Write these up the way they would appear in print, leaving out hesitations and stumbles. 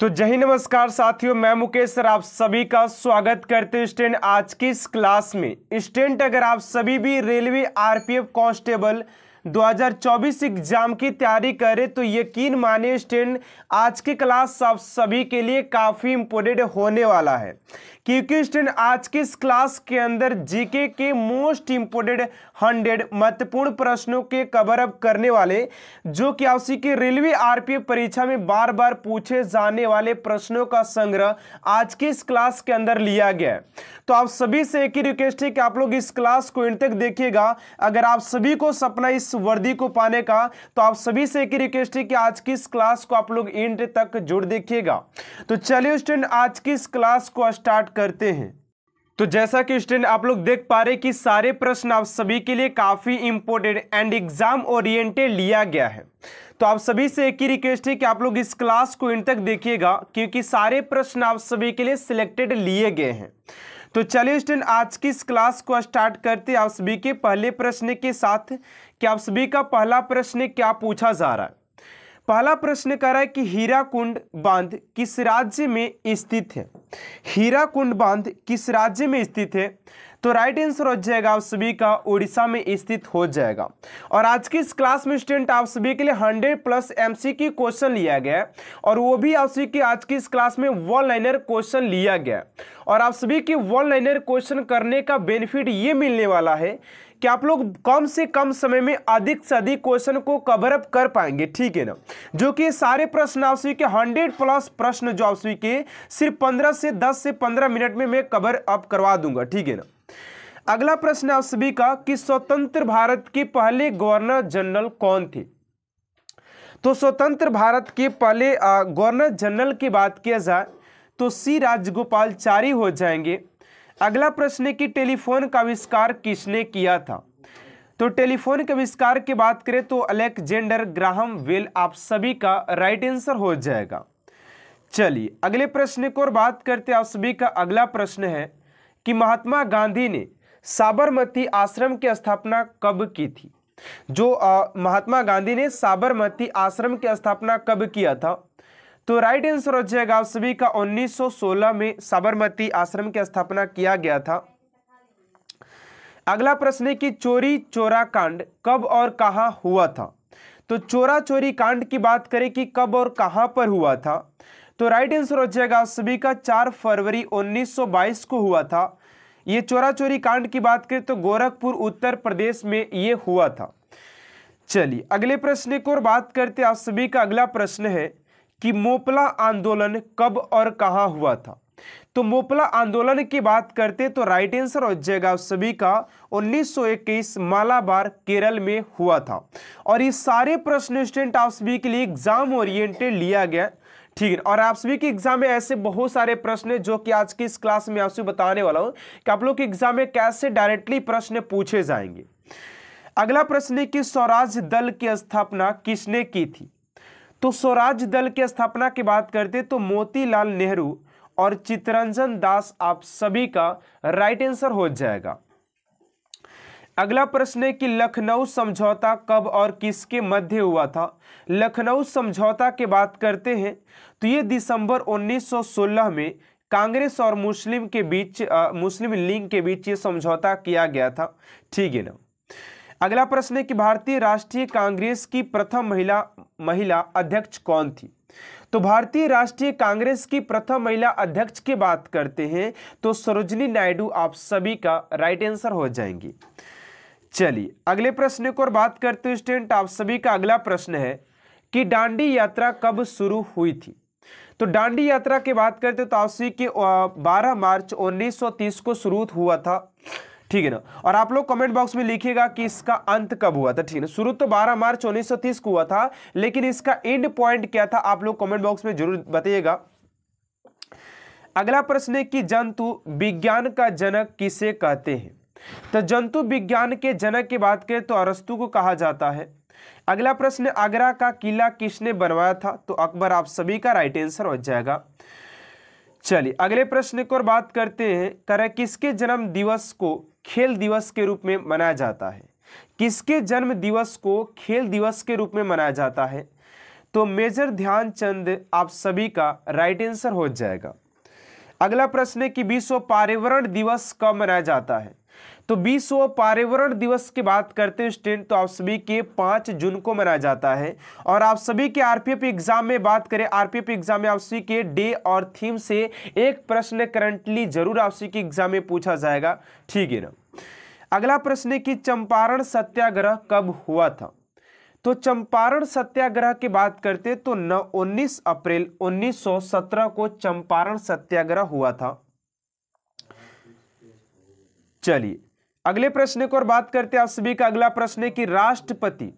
तो जय हिंद, नमस्कार साथियों, मैं मुकेश सर आप सभी का स्वागत करते हैं स्टूडेंट आज की इस क्लास में। स्टूडेंट अगर आप सभी भी रेलवे आरपीएफ कांस्टेबल 2024 एग्जाम की तैयारी करें तो यकीन मानिए स्टूडेंट आज की क्लास आप सभी के लिए काफ़ी इम्पोर्टेंट होने वाला है, क्योंकि स्टूडेंट आज की इस क्लास के अंदर जीके के मोस्ट इम्पोर्टेंट 100 महत्वपूर्ण प्रश्नों के कवर अप करने वाले, जो कि आप सी के रेलवे आरपीएफ परीक्षा में बार बार पूछे जाने वाले प्रश्नों का संग्रह आज की इस क्लास के अंदर लिया गया है। तो आप सभी से एक ही रिक्वेस्ट है कि आप लोग इस क्लास को अंत तक देखिएगा। अगर आप सभी को सपना इस वर्दी को पाने का, तो आप सभी से एक ही रिक्वेस्ट है कि आज की इस क्लास को आप लोग एंड तक जुड़ देखिएगा। तो चलिए स्टूडेंट आज की इस क्लास को स्टार्ट करते हैं। तो जैसा कि स्टूडेंट आप लोग देख पा रहे हैं कि सारे प्रश्न आप सभी के लिए काफ़ी इम्पोर्टेंट एंड एग्जाम ओरिएंटेड लिया गया है। तो आप सभी से एक ही रिक्वेस्ट है कि आप लोग इस क्लास को एंड तक देखिएगा, क्योंकि सारे प्रश्न आप सभी के लिए सिलेक्टेड लिए गए हैं। तो चलिए स्टूडेंट आज की इस क्लास को स्टार्ट करते हैं आप सभी के पहले प्रश्न के साथ कि आप सभी का पहला प्रश्न क्या पूछा जा रहा है। पहला प्रश्न कह रहा है कि हीराकुंड बांध किस राज्य में स्थित है? हीराकुंड बांध किस राज्य में स्थित है? तो राइट आंसर हो जाएगा आप सभी का उड़ीसा में स्थित हो जाएगा। और आज की इस क्लास में स्टूडेंट आप सभी के लिए 100+ एमसीक्यू क्वेश्चन लिया गया है, और वो भी आप सभी के आज की इस क्लास में वन लाइनर क्वेश्चन लिया गया है। और आप सभी के वन लाइनर क्वेश्चन करने का बेनिफिट ये मिलने वाला है कि आप लोग कम से कम समय में अधिक से अधिक क्वेश्चन को कवर अप कर पाएंगे, ठीक है ना। जो कि सारे प्रश्न आप सभी के 100+ प्रश्न जो आप सभी के सिर्फ 10 से 15 मिनट में मैं कवर अप करवा दूंगा, ठीक है ना। अगला प्रश्न आप सभी का कि स्वतंत्र भारत के पहले गवर्नर जनरल कौन थे? तो स्वतंत्र भारत के पहले गवर्नर जनरल की बात किया जाए तो सी राजगोपालचारी हो जाएंगे। अगला प्रश्न कि टेलीफोन का आविष्कार किसने किया था? तो टेलीफोन के आविष्कार की बात करें तो अलेक्जेंडर ग्राहम बेल आप सभी का राइट आंसर हो जाएगा। चलिए अगले प्रश्न को और बात करते हैं आप सभी का। अगला प्रश्न है कि महात्मा गांधी ने साबरमती आश्रम की स्थापना कब की थी? जो महात्मा गांधी ने साबरमती आश्रम की स्थापना कब किया था? तो राइट आंसर हो जाएगा आप सभी का 1916 में साबरमती आश्रम की स्थापना किया गया था। अगला प्रश्न है कि चौरी चौरा कांड कब और कहां हुआ था? तो चौरा चौरी कांड की बात करें कि कब और कहां पर हुआ था, तो राइट आंसर हो जाएगा आप सभी का 4 फरवरी 1922 को हुआ था। ये चौरा चौरी कांड की बात करें तो गोरखपुर उत्तर प्रदेश में ये हुआ था। चलिए अगले प्रश्न को और बात करते आप सभी का। अगला प्रश्न है कि मोपला आंदोलन कब और कहां हुआ था? तो मोपला आंदोलन की बात करते तो राइट आंसर हो जाएगा आप सभी का 1921 मालाबार केरल में हुआ था। और ये सारे प्रश्न स्टूडेंट आप सभी के लिए एग्जाम ओरिएंटेड लिया गया, ठीक है। और आप सभी के एग्जाम में ऐसे बहुत सारे प्रश्न हैं जो कि आज की इस क्लास में आपसे बताने वाला हूं कि आप लोग के एग्जाम में कैसे डायरेक्टली प्रश्न पूछे जाएंगे। अगला प्रश्न है कि स्वराज दल की स्थापना किसने की थी? तो स्वराज दल की स्थापना की बात करते तो मोतीलाल नेहरू और चित्तरंजन दास आप सभी का राइट आंसर हो जाएगा। अगला प्रश्न है कि लखनऊ समझौता कब और किसके मध्य हुआ था? लखनऊ समझौता की बात करते हैं तो ये दिसंबर 1916 में कांग्रेस और मुस्लिम लीग के बीच ये समझौता किया गया था, ठीक है ना। अगला प्रश्न है कि भारतीय राष्ट्रीय कांग्रेस की प्रथम महिला अध्यक्ष कौन थी? तो भारतीय राष्ट्रीय कांग्रेस की प्रथम महिला अध्यक्ष की बात करते हैं तो सरोजनी नायडू आप सभी का राइट आंसर हो जाएंगी। चलिए अगले प्रश्न को और बात करते हैं स्टूडेंट आप सभी का। अगला प्रश्न है कि डांडी यात्रा कब शुरू हुई थी? तो डांडी यात्रा की बात करते तो आप सभी के 12 मार्च 1930 को शुरू हुआ था, ठीक है ना। और आप लोग कमेंट बॉक्स में लिखिएगा कि इसका अंत कब हुआ था, ठीक है ना। शुरू तो 12 मार्च 1930 को हुआ था, लेकिन इसका एंड पॉइंट क्या था आप लोग कमेंट बॉक्स में जरूर बताइएगा। अगला प्रश्न है कि जंतु विज्ञान का जनक किसे कहते हैं? तो जंतु विज्ञान के जनक की बात करें तो अरस्तु को कहा जाता है। अगला प्रश्न आगरा का किला किसने बनवाया था? तो अकबर आप सभी का राइट आंसर हो जाएगा। चलिए अगले प्रश्न को और बात करते हैं तरह किसके जन्म दिवस को खेल दिवस के रूप में मनाया जाता है? किसके जन्म दिवस को खेल दिवस के रूप में मनाया जाता है? तो मेजर ध्यानचंद आप सभी का राइट आंसर हो जाएगा। अगला प्रश्न है कि विश्व पर्यावरण दिवस कब मनाया जाता है? तो विश्व पर्यावरण दिवस की बात करते हैं स्टूडेंट, तो आप सभी के 5 जून को मनाया जाता है। और आप सभी के आरपीएफ एग्जाम में बात करें, आरपीएफ एग्जाम में आप सभी के डे और थीम से एक प्रश्न करंटली जरूर आप सभी के एग्जाम में पूछा जाएगा, ठीक है ना। अगला प्रश्न है कि चंपारण सत्याग्रह कब हुआ था? तो चंपारण सत्याग्रह की बात करते तो 19 अप्रैल 1917 को चंपारण सत्याग्रह हुआ था। चलिए अगले प्रश्न को और बात करते हैं आप सभी का। अगला प्रश्न है कि राष्ट्रपति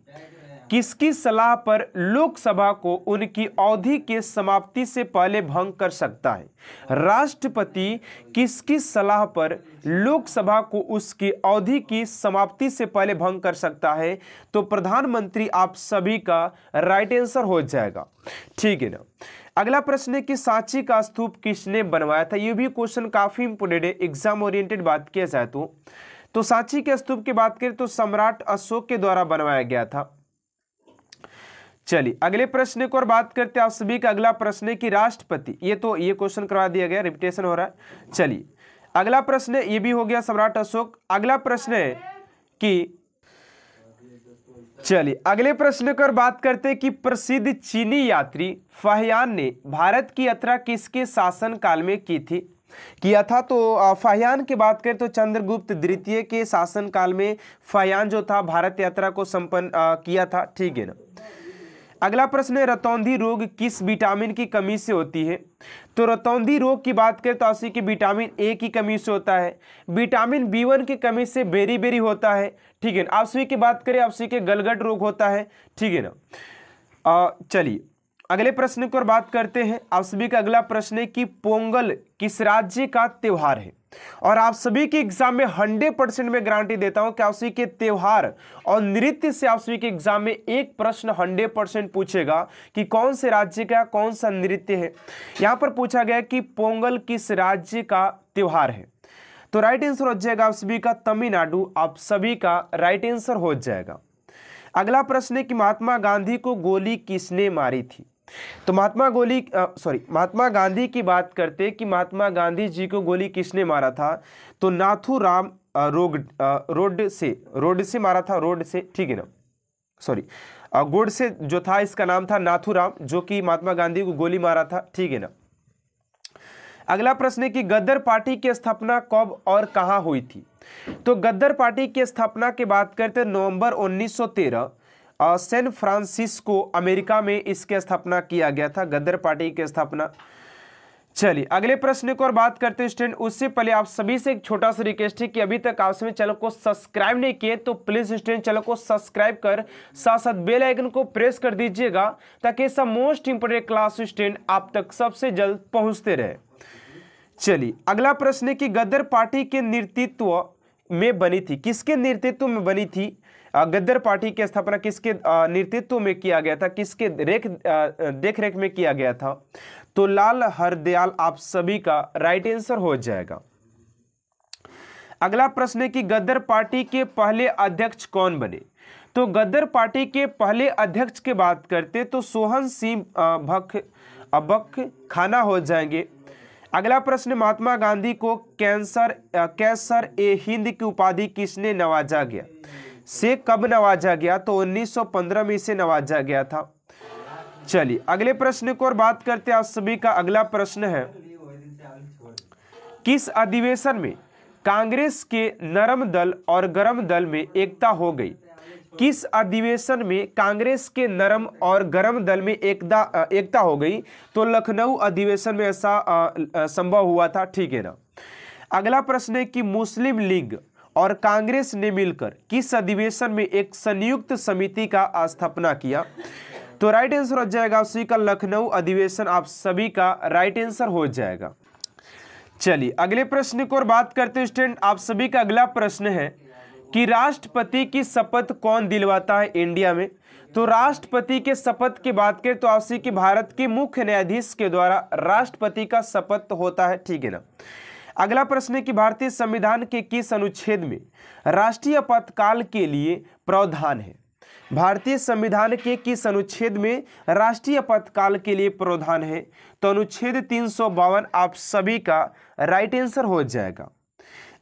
किसकी सलाह पर लोकसभा को उनकी अवधि के समाप्ति से पहले भंग कर सकता है? राष्ट्रपति किसकी सलाह पर लोकसभा को उसकी अवधि की समाप्ति से पहले भंग कर सकता है? तो प्रधानमंत्री आप सभी का राइट आंसर हो जाएगा, ठीक है ना। अगला प्रश्न है कि सांची का स्तूप किसने बनवाया था? ये भी क्वेश्चन काफी इंपोर्टेंट है, एग्जाम ओरिएंटेड बात किया जाए तो सांची के स्तूप की बात करें तो सम्राट अशोक के द्वारा बनवाया गया था। चलिए अगले प्रश्न को और बात करते हैं आप सभी का। अगला प्रश्न है कि राष्ट्रपति, ये क्वेश्चन करवा दिया गया, रिपीटेशन हो रहा है। चलिए अगला प्रश्न है, ये भी हो गया सम्राट अशोक। अगला प्रश्न है कि चलिए अगले प्रश्न को और बात करते हैं कि प्रसिद्ध चीनी यात्री फाह्यान ने भारत की यात्रा किसके शासन काल में किया था? तो फाह्यान की बात करें तो चंद्रगुप्त द्वितीय के शासन काल में फाह्यान जो था भारत यात्रा को संपन्न किया था, ठीक है ना। अगला प्रश्न है रतौंधी रोग किस विटामिन की कमी से होती है? तो रतौंधी रोग की बात करें तो आपसी की विटामिन ए की कमी से होता है, विटामिन B1 की कमी से बेरी बेरी होता है, ठीक है ना। आपसी की बात करें आपसी के गलगट रोग होता है, ठीक है ना। चलिए अगले प्रश्न की ओर बात करते हैं आप सभी का। अगला प्रश्न है कि पोंगल किस राज्य का त्यौहार है? और आप सभी के एग्जाम में 100% में गारंटी देता हूं कि आप सभी के त्यौहार और नृत्य से आप सभी के एग्जाम में एक प्रश्न 100% पूछेगा कि कौन से राज्य का कौन सा नृत्य है। यहां पर पूछा गया कि पोंगल किस राज्य का त्यौहार है, तो राइट आंसर हो जाएगा आप सभी का तमिलनाडु, आप सभी का राइट आंसर हो जाएगा। अगला प्रश्न है कि महात्मा गांधी को गोली किसने मारी थी? तो महात्मा गांधी की बात करते कि महात्मा गांधी जी को गोली किसने मारा था? तो नाथूराम गोड से मारा था, ठीक है ना, गोड से जो था इसका नाम था नाथूराम, जो कि महात्मा गांधी को गोली मारा था, ठीक है ना। अगला प्रश्न है कि गद्दर पार्टी की स्थापना कब और कहाँ हुई थी? तो गद्दर पार्टी की स्थापना की बात करते नवंबर 1913 सैन फ्रांसिस्को अमेरिका में इसकी स्थापना किया गया था, गद्दर पार्टी की स्थापना। चलिए अगले प्रश्न को और बात करते हैं स्टूडेंट। उससे पहले आप सभी से एक छोटा सा रिक्वेस्ट है कि अभी तक आप सभी चैनल को सब्सक्राइब नहीं किए तो प्लीज स्टूडेंट चैनल को सब्सक्राइब कर साथ बेल आइकन को प्रेस कर दीजिएगा, ताकि ऐसा मोस्ट इंपोर्टेंट क्लास स्टूडेंट आप तक सबसे जल्द पहुंचते रहे। चलिए अगला प्रश्न है कि गद्दर पार्टी के नेतृत्व में बनी थी, किसके नेतृत्व में बनी थी? गद्दर पार्टी की स्थापना किसके नेतृत्व में किया गया था, किसके देख रेख में किया गया था? तो लाल हरदयाल आप सभी का राइट आंसर हो जाएगा। अगला प्रश्न है कि गद्दर पार्टी के पहले अध्यक्ष कौन बने? तो गद्दर पार्टी के पहले अध्यक्ष की बात करते तो सोहन सिंह खाना हो जाएंगे। अगला प्रश्न, महात्मा गांधी को कैंसर ए हिंद की उपाधि किसने नवाजा गया से कब नवाजा गया? तो 1915 में इसे नवाजा गया था। चलिए अगले प्रश्न को और बात करते हैं आप सभी का। अगला प्रश्न है किस अधिवेशन में कांग्रेस के नरम दल और गरम दल में एकता हो गई? किस अधिवेशन में कांग्रेस के नरम और गरम दल में एकता हो गई? तो लखनऊ अधिवेशन में ऐसा संभव हुआ था, ठीक है ना। अगला प्रश्न है कि मुस्लिम लीग और कांग्रेस ने मिलकर किस अधिवेशन में एक संयुक्त समिति का स्थापना किया? तो राइट आंसर हो जाएगा उसी का लखनऊ अधिवेशन, आप सभी का राइट आंसर हो जाएगा। चलिए अगले प्रश्न को और बात करते हैं स्टूडेंट आप सभी का। अगला प्रश्न है कि राष्ट्रपति की शपथ कौन दिलवाता है इंडिया में? तो राष्ट्रपति के शपथ की बात करें तो आप सभी की भारत के मुख्य न्यायाधीश के द्वारा राष्ट्रपति का शपथ होता है, ठीक है ना। अगला प्रश्न है कि भारतीय संविधान के किस अनुच्छेद में राष्ट्रीय आपातकाल के लिए प्रावधान है? भारतीय संविधान के किस अनुच्छेद में राष्ट्रीय आपातकाल के लिए प्रावधान है? तो अनुच्छेद 352। आप सभी का राइट आंसर हो जाएगा।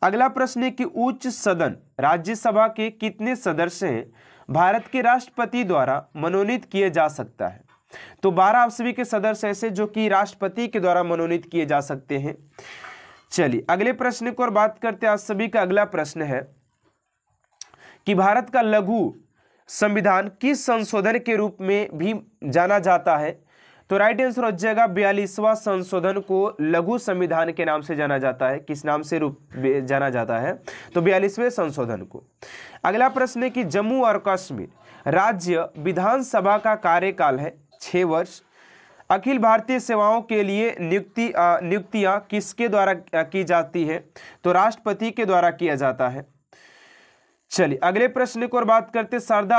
अगला प्रश्न है कि उच्च सदन राज्यसभा के कितने सदस्य हैं भारत के राष्ट्रपति द्वारा मनोनीत किए जा सकता है? तो 12 आप सभी के सदस्य ऐसे जो कि राष्ट्रपति के द्वारा मनोनीत किए जा सकते हैं। चलिए अगले प्रश्न को और बात करते हैं। आप सभी का अगला प्रश्न है कि भारत का लघु संविधान किस संशोधन के रूप में भी जाना जाता है? तो राइट आंसर हो जाएगा 42वां संशोधन को लघु संविधान के नाम से जाना जाता है। किस नाम से जाना जाता है? तो 42वें संशोधन को। अगला प्रश्न है कि जम्मू और कश्मीर राज्य विधानसभा का कार्यकाल है 6 वर्ष। अखिल भारतीय सेवाओं के लिए नियुक्तियां किसके द्वारा की जाती है? तो राष्ट्रपति के द्वारा किया जाता है। चलिए अगले प्रश्न को और बात करते। शारदा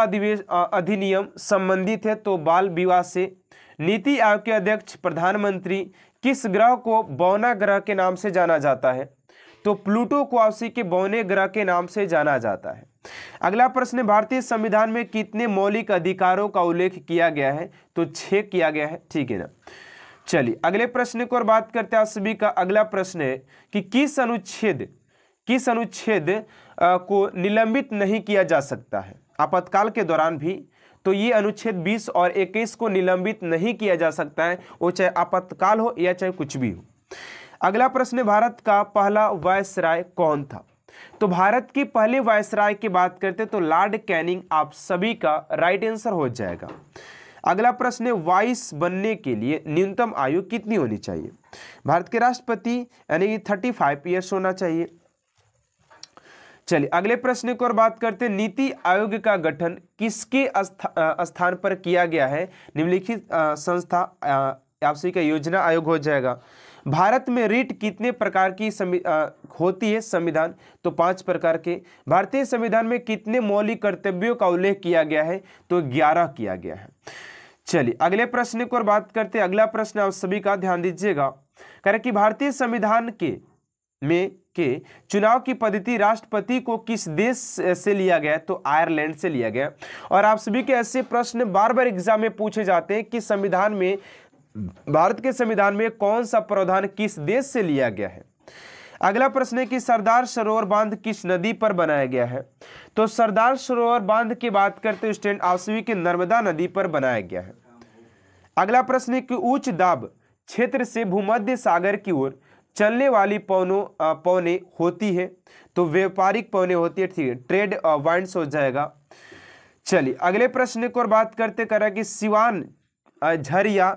अधिनियम संबंधित है तो बाल विवाह से। नीति आयोग के अध्यक्ष प्रधानमंत्री किस ग्रह को बौना ग्रह के नाम से जाना जाता है? तो प्लूटो को आपसी के बौने ग्रह के नाम से जाना जाता है। अगला प्रश्न, भारतीय संविधान में कितने मौलिक अधिकारों का उल्लेख किया गया है? तो 6 किया गया है, ठीक है ना। चलिए अगले प्रश्न को और बात करते हैं। आप सभी का अगला प्रश्न है कि किस अनुच्छेद को निलंबित नहीं किया जा सकता है आपातकाल के दौरान भी? तो ये अनुच्छेद 20 और 21 को निलंबित नहीं किया जा सकता है, वो चाहे आपातकाल हो या चाहे कुछ भी हो। अगला प्रश्न, भारत का पहला वायसराय कौन था? तो भारत के पहले वायसराय की बात करते तो लॉर्ड कैनिंग आप सभी का राइट आंसर हो जाएगा। अगला प्रश्न, वाइस बनने के लिए न्यूनतम आयु कितनी होनी चाहिए? भारत के राष्ट्रपति यानी कि 35 ईयर्स होना चाहिए। चलिए अगले प्रश्न को और बात करते हैं। नीति आयोग का गठन किसके स्थान पर किया गया है? निम्नलिखित संस्था आप सभी का योजना आयोग हो जाएगा। भारत में रीट कितने प्रकार की होती है संविधान? तो 5 प्रकार के। भारतीय संविधान में कितने मौलिक कर्तव्यों का उल्लेख किया गया है? तो 11 किया गया है। चलिए अगले प्रश्न को और बात करते हैं। अगला प्रश्न आप सभी का ध्यान दीजिएगा, करें कि भारतीय संविधान के में चुनाव की पद्धति राष्ट्रपति को किस देश से लिया गया? तो आयरलैंड से लिया गया। और आप सभी के ऐसे प्रश्न बार बार एग्जाम में पूछे जाते हैं कि संविधान में, भारत के संविधान में कौन सा प्रावधान किस देश से लिया गया है। अगला प्रश्न है कि सरदार सरोवर बांध किस नदी पर बनाया गया है? तो सरदार सरोवर बांध की बात करते स्टूडेंट आप सभी के नर्मदा नदी पर बनाया गया है। अगला प्रश्न है कि उच्च दाब क्षेत्र से भूमध्य सागर की ओर चलने वाली पौने होती है? तो व्यापारिक पौने होती है, ठीक है, ट्रेड वाइंड्स हो जाएगा। चलिए अगले प्रश्न को और बात करते करा कि सिवान झरिया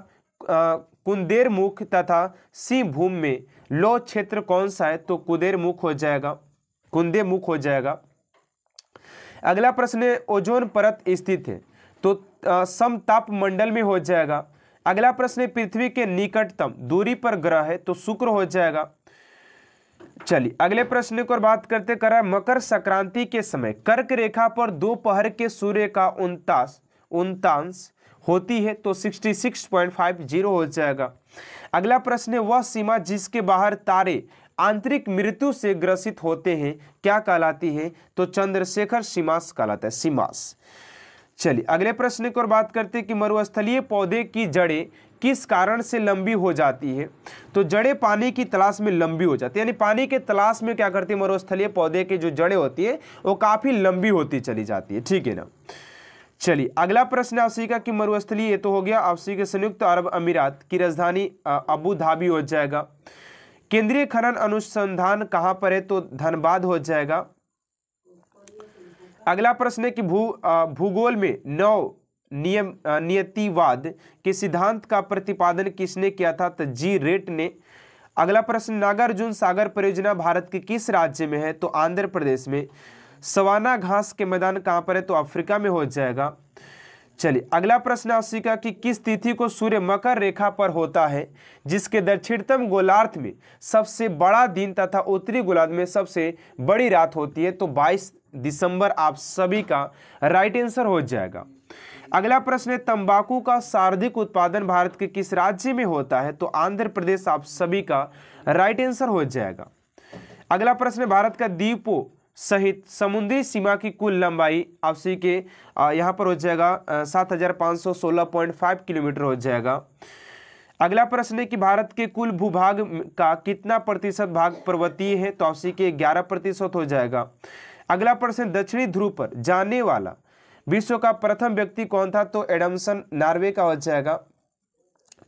कुद्रेमुख तथा सिंहभूम में लो क्षेत्र कौन सा है? तो कुद्रेमुख हो जाएगा। अगला प्रश्न, ओजोन परत स्थित है तो समताप मंडल में हो जाएगा। अगला प्रश्न, पृथ्वी के निकटतम दूरी पर ग्रह है तो शुक्र हो जाएगा। चलिए अगले प्रश्न को बात करते करा, मकर संक्रांति के समय कर्क रेखा पर दोपहर के सूर्य का 49 होती है तो 66.50 हो जाएगा। अगला प्रश्न, वह सीमा जिसके बाहर तारे आंतरिक मृत्यु से ग्रसित होते हैं क्या कहलाती है? तो चंद्रशेखर सीमास कहलाता है, सीमास। चलिए अगले प्रश्न को बात करते हैं कि मरुस्थलीय पौधे की जड़ें किस कारण से लंबी हो जाती है? तो जड़ें पानी की तलाश में लंबी हो जाती है, यानी पानी के तलाश में क्या करती है मरुस्थलीय पौधे की जो जड़ें होती है वो काफ़ी लंबी होती चली जाती है, ठीक है ना। चलिए अगला प्रश्न आप सभी का कि मरुस्थलीय, ये तो हो गया आप सभी के, संयुक्त अरब अमीरात की राजधानी अबू धाबी हो जाएगा। केंद्रीय खनन अनुसंधान कहाँ पर है? तो धनबाद हो जाएगा। अगला प्रश्न है कि भूगोल में नव नियतिवाद के सिद्धांत का प्रतिपादन किसने किया था? तो जी रेट ने। अगला प्रश्न, नागार्जुन सागर परियोजना भारत के किस राज्य में है? तो आंध्र प्रदेश में। सवाना घास के मैदान कहाँ पर है? तो अफ्रीका में हो जाएगा। चलिए अगला प्रश्न आप सीखा कि किस तिथि को सूर्य मकर रेखा पर होता है जिसके दक्षिणतम गोलार्ध में सबसे बड़ा दिन तथा उत्तरी गोलार्ध में सबसे बड़ी रात होती है? तो 22 दिसंबर आप सभी का राइट आंसर हो जाएगा। अगला प्रश्न है, तंबाकू का सर्वाधिक उत्पादन भारत के किस राज्य में होता है? तो आंध्र प्रदेश आप सभी का राइट आंसर हो जाएगा। अगला प्रश्न, भारत का द्वीपों सहित समुद्री सीमा की कुल लंबाई आपसी के यहाँ पर हो जाएगा 7516.5 किलोमीटर हो जाएगा। अगला प्रश्न है कि भारत के कुल भूभाग का कितना प्रतिशत भाग पर्वतीय है, तो आपसी के 11% हो जाएगा। अगला प्रश्न, दक्षिणी ध्रुव पर जाने वाला विश्व का प्रथम व्यक्ति कौन था, तो एडमसन नॉर्वे का हो जाएगा।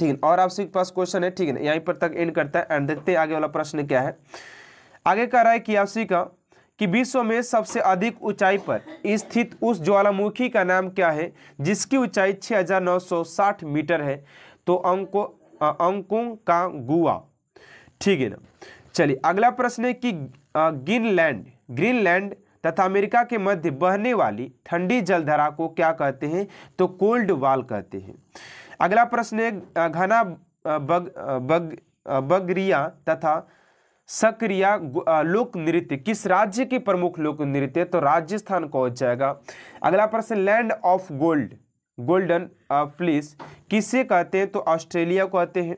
ठीक है, और आपसी के पास क्वेश्चन है, ठीक है, यहीं पर तक एंड करता है। एंड देखते हैं आगे वाला प्रश्न क्या है। आगे कह रहा है कि आपसी का कि विश्व में सबसे अधिक ऊंचाई पर स्थित उस ज्वालामुखी का नाम क्या है जिसकी ऊंचाई 6960 मीटर है, तो अंकों का गुआ। ठीक है ना, चलिए अगला प्रश्न है कि ग्रीनलैंड तथा अमेरिका के मध्य बहने वाली ठंडी जलधारा को क्या कहते हैं, तो कोल्ड वाल कहते हैं। अगला प्रश्न है घना बगरिया तथा सक्रिया लोक नृत्य किस राज्य के प्रमुख लोक नृत्य है, तो राजस्थान का हो जाएगा। अगला प्रश्न, land of gold golden fleece किसे कहते हैं, तो ऑस्ट्रेलिया कहते हैं।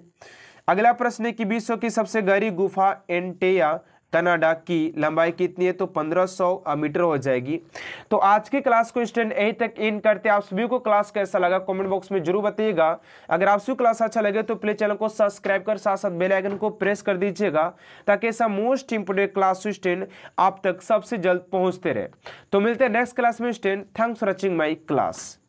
अगला प्रश्न है कि विश्व की सबसे गहरी गुफा एंटेया कनाडा की लंबाई कितनी है, तो 1500 मीटर हो जाएगी। तो आज की क्लास को स्टूडेंट यहीं तक इन करते हैं। आप सभी को क्लास कैसा लगा कमेंट बॉक्स में जरूर बताइएगा। अगर आप सभी क्लास अच्छा लगे तो प्ले चैनल को सब्सक्राइब कर साथ साथ बेल आइकन को प्रेस कर दीजिएगा, ताकि ऐसा मोस्ट इंपोर्टेंट क्लास स्टूडेंट आप तक सबसे जल्द पहुँचते रहे। तो मिलते हैं नेक्स्ट क्लास में student, thanks for watching my class.